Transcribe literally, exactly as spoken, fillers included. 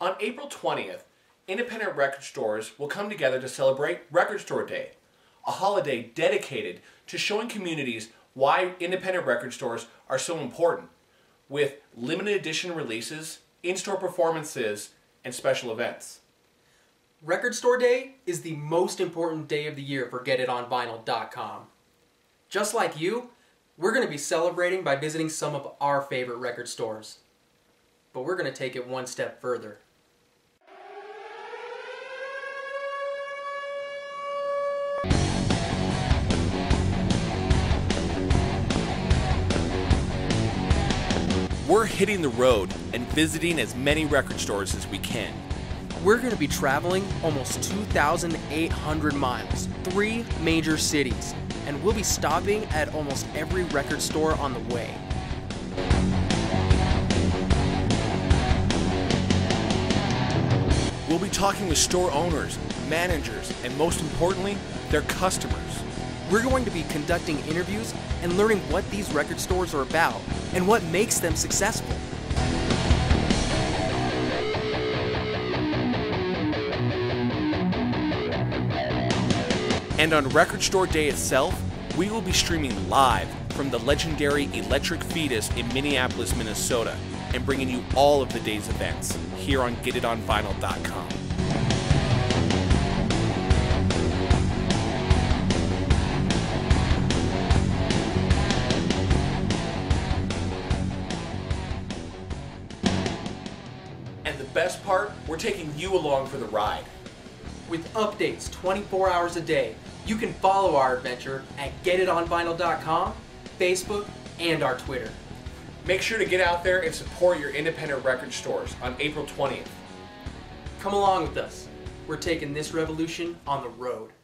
On April twentieth, independent record stores will come together to celebrate Record Store Day, a holiday dedicated to showing communities why independent record stores are so important, with limited edition releases, in-store performances, and special events. Record Store Day is the most important day of the year for get it on vinyl dot com. Just like you, we're going to be celebrating by visiting some of our favorite record stores. But we're going to take it one step further. We're hitting the road and visiting as many record stores as we can. We're going to be traveling almost two thousand eight hundred miles, three major cities, and we'll be stopping at almost every record store on the way. We'll be talking with store owners, managers, and most importantly, their customers. We're going to be conducting interviews and learning what these record stores are about and what makes them successful. And on Record Store Day itself, we will be streaming live from the legendary Electric Fetus in Minneapolis, Minnesota, and bringing you all of the day's events here on get it on vinyl dot com. And the best part, we're taking you along for the ride. With updates twenty-four hours a day, you can follow our adventure at get it on vinyl dot com, Facebook, and our Twitter. Make sure to get out there and support your independent record stores on April twentieth. Come along with us. We're taking this revolution on the road.